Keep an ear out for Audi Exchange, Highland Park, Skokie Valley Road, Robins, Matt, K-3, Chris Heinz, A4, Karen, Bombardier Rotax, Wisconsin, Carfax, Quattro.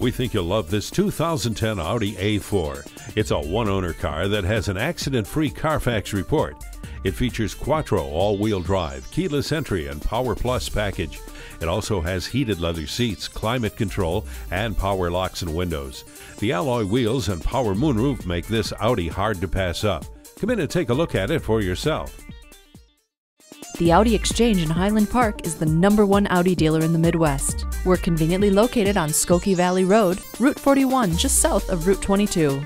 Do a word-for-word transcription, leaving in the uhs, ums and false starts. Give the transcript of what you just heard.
We think you'll love this two thousand ten Audi A four. It's a one-owner car that has an accident-free Carfax report. It features Quattro all-wheel drive, keyless entry, and Power Plus package. It also has heated leather seats, climate control, and power locks and windows. The alloy wheels and power moonroof make this Audi hard to pass up. Come in and take a look at it for yourself. The Audi Exchange in Highland Park is the number one Audi dealer in the Midwest. We're conveniently located on Skokie Valley Road, Route forty-one, just south of Route twenty-two.